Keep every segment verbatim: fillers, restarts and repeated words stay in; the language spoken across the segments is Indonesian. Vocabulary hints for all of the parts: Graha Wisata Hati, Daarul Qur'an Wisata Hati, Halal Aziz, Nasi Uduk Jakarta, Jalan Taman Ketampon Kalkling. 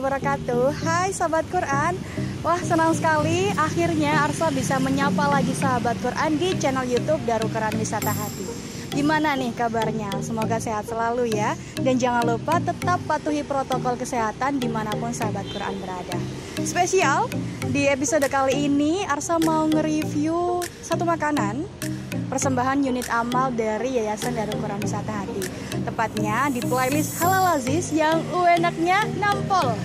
wabarakatuh. Hai sahabat Quran. Wah, senang sekali akhirnya Arsa bisa menyapa lagi sahabat Quran di channel YouTube Daarul Qur'an Wisata Hati. Gimana nih kabarnya? Semoga sehat selalu ya. Dan jangan lupa tetap patuhi protokol kesehatan dimanapun sahabat Quran berada. Spesial di episode kali ini Arsa mau nge-review satu makanan persembahan unit amal dari Yayasan Daarul Qur'an Wisata Hati. Tepatnya di playlist Halal Aziz yang enaknya nampol.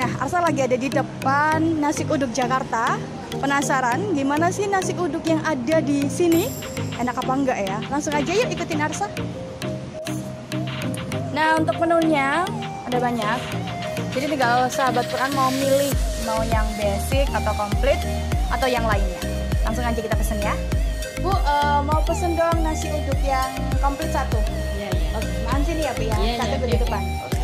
Nah, Arsa lagi ada di depan Nasi Uduk Jakarta. Penasaran gimana sih nasi uduk yang ada di sini? Enak apa enggak ya? Langsung aja yuk ikutin Arsa. Nah, untuk menunya ada banyak. Jadi tinggal sahabat Quran mau milih mau yang basic atau komplit atau yang lainnya. Langsung aja kita pesen ya. Bu, uh, mau pesen dong nasi uduk yang komplit satu. Iya, iya. Oke, makan sini ya, Bu ya. Yeah, satu yeah, di depan. Yeah. Oke.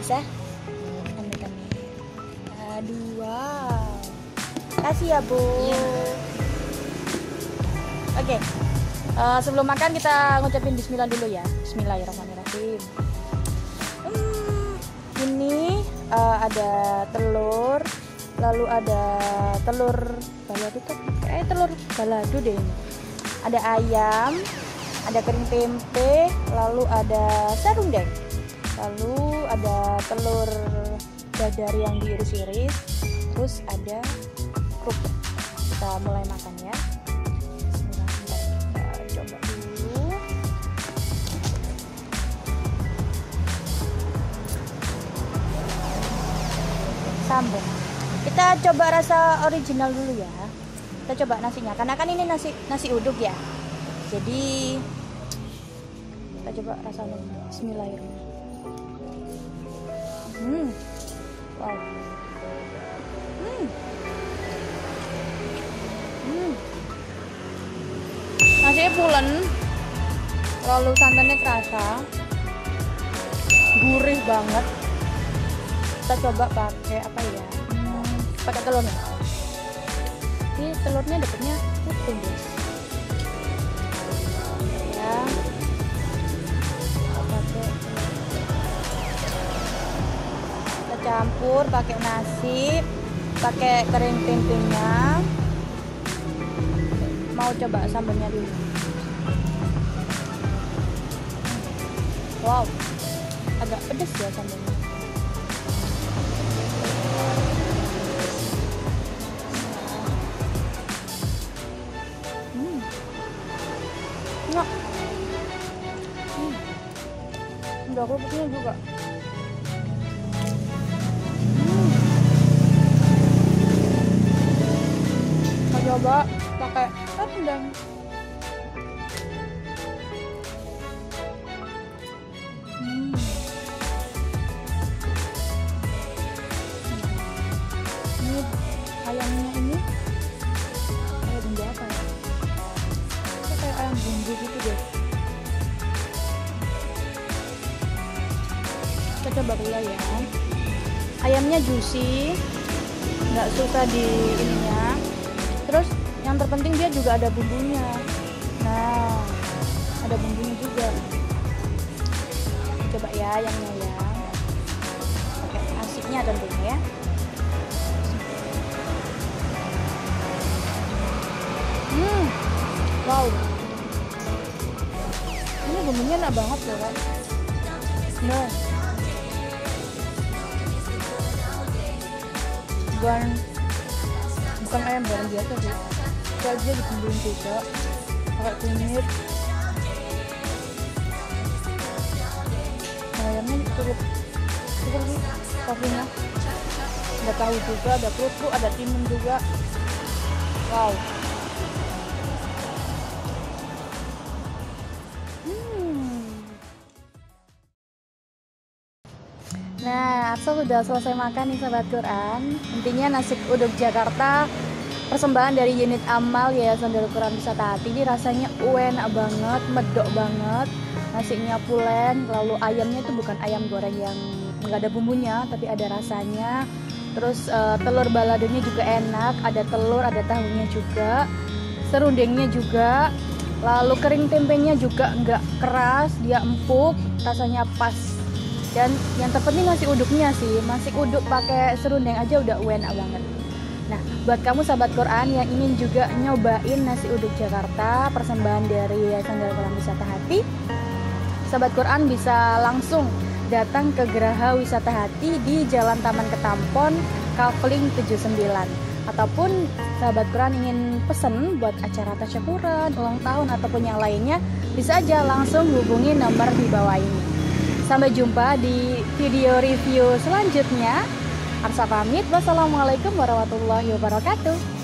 Bisa? Ambil kami. Dua. Kasih ya, Bu. Iya. Oke. Uh, sebelum makan kita ngucapin bismillah dulu ya. Bismillahirrahmanirrahim. Hmm, ini uh, ada telur, lalu ada telur balado tuh. Eh, telur balado deh ini. Ada ayam, ada kering tempe, lalu ada serundeng. Lalu ada telur dadar yang diiris-iris, terus ada kerupuk. Kita mulai makan ya. Bismillah, kita coba dulu. Sambung. Kita coba rasa original dulu ya. Kita coba nasinya, karena kan ini nasi nasi uduk ya. Jadi kita coba rasanya. Bismillahirrahmanirrahim. Hmm, wow, hmm, hmm, nasinya pulen, lalu santannya kerasa, gurih banget. Kita coba pakai apa ya? Hmm. Pakai telur nih. Ini telurnya dapatnya utuh guys. Ya, pakai. Campur pakai nasi, pakai kering tempenya. Mau coba sambalnya dulu. Wow, agak pedes ya sambalnya. Hmm, enak. Hmm, udah kerupuknya juga. Coba pakai rendang. Hmm. Ini ayamnya ini ayam berapa ya? kita coba gula ya. Ayamnya juicy, nggak susah di ininya. Terus yang terpenting dia juga ada bumbunya. Nah, ada bumbunya juga. Coba ya ayamnya ya. Oke, asiknya tentunya ya. Hmm, wow. Ini bumbunya enak banget loh kan. Nah, bukan bukan ayam barang biasa sih. Kalau dia dibumbuin juga pakai kunyit. Ayamnya cukup cukup sih kopinya. Ada tahu juga, ada kerupuk, ada timun juga. Wow. Nah, Axel sudah selesai makan nih Sobat Quran. Intinya nasi uduk Jakarta persembahan dari unit amal Yayasan Daarul Qur'an Wisata Hati. Ini rasanya enak banget, medok banget. Nasinya pulen, lalu ayamnya itu bukan ayam goreng yang nggak ada bumbunya, tapi ada rasanya. Terus uh, telur baladonya juga enak, ada telur, ada tahunya juga, serundengnya juga. Lalu kering tempenya juga nggak keras, dia empuk, rasanya pas. Dan yang terpenting nasi uduknya sih, nasi uduk pakai serundeng aja udah enak banget. Nah, buat kamu Sahabat Quran yang ingin juga nyobain nasi uduk Jakarta persembahan dari Yayasan Daarul Qur'an Wisata Hati, Sahabat Quran bisa langsung datang ke Graha Wisata Hati di Jalan Taman Ketampon Kalkling tujuh puluh sembilan. Ataupun Sahabat Quran ingin pesen buat acara tasyakuran, ulang tahun ataupun yang lainnya, bisa aja langsung hubungi nomor di bawah ini. Sampai jumpa di video review selanjutnya. Arsa pamit. Wassalamualaikum warahmatullahi wabarakatuh.